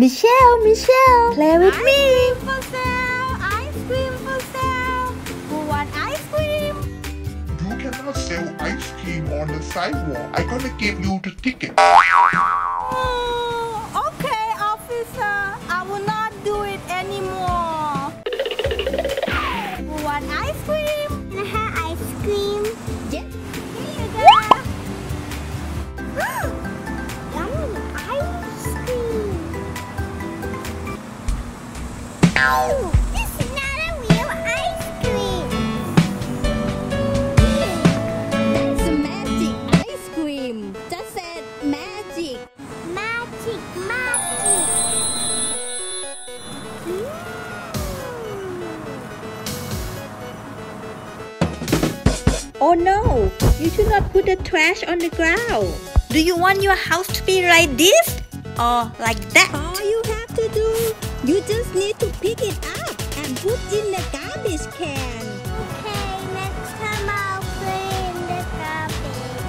Michelle, play with me. Ice cream for sale, ice cream for sale. Who want ice cream? You cannot sell ice cream on the sidewalk. I'm gonna give you the ticket. Okay, officer, I will not do it anymore. Who want ice cream? Ice cream. Yeah. Here you go. No, this is not a real ice cream. That's magic ice cream. That said magic. Magic, magic. Oh no, you should not put the trash on the ground. Do you want your house to be like this or like that? All you have to do, you just need to pick it up and put in the garbage can. Okay, next time I'll put in the garbage.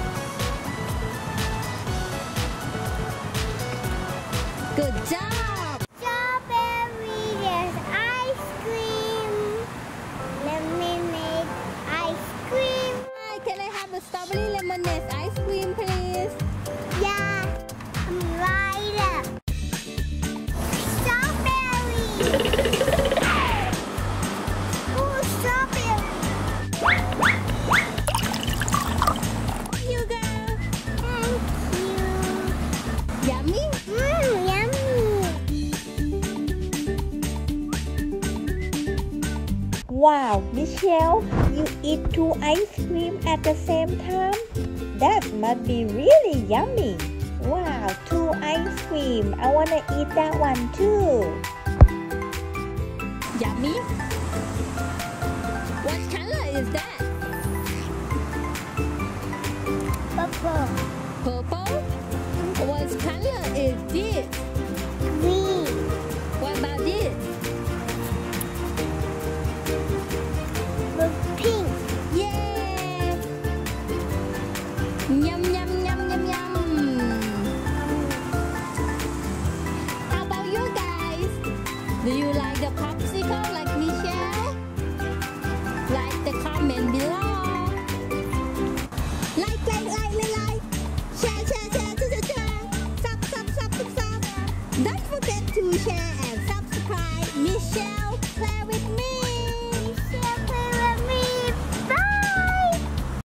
Good job! Strawberry, there's ice cream. Lemonade ice cream. Hi, can I have a strawberry lemonade ice cream, please? Yeah, I'm right up. Wow, Michelle, you eat 2 ice cream at the same time? That must be really yummy. Wow, 2 ice cream. I wanna eat that one too. Yummy? What color is that? Purple. Purple? What color is this? Green. What about this? Yum, yum, yum, yum, yum. How about you guys? Do you like the popsicle like Michelle? Like the comment below. Like. Share. Sub. Don't forget to share.